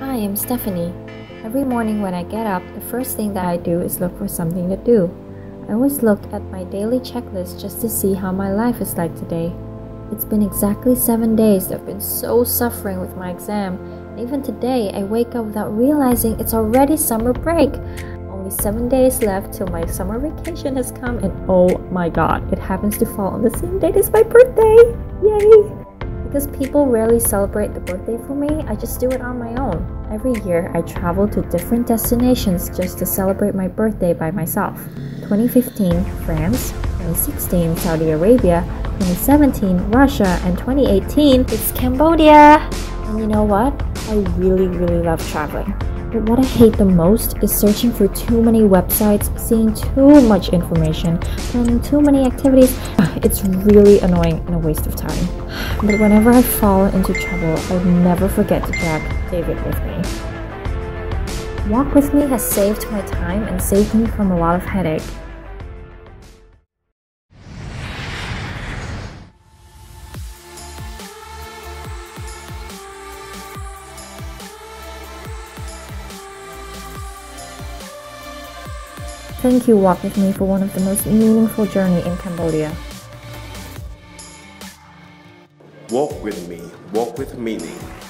I am Stephanie. Every morning when I get up, the first thing that I do is look for something to do. I always look at my daily checklist just to see how my life is like today. It's been exactly 7 days that I've been so suffering with my exam. And even today, I wake up without realizing it's already summer break. Only 7 days left till my summer vacation has come, and oh my god, it happens to fall on the same date as my birthday! Yay! Because people rarely celebrate the birthday for me, I just do it on my own. Every year, I travel to different destinations just to celebrate my birthday by myself. 2015, France. 2016, Saudi Arabia. 2017, Russia. And 2018, it's Cambodia! And you know what? I really love traveling. But what I hate the most is searching for too many websites, seeing too much information, planning too many activities. It's really annoying and a waste of time. But whenever I fall into trouble, I never forget to drag David with me. Walk With Me has saved my time and saved me from a lot of headache. Thank you, Walk With Me, for one of the most meaningful journeys in Cambodia. Walk with me, walk with meaning.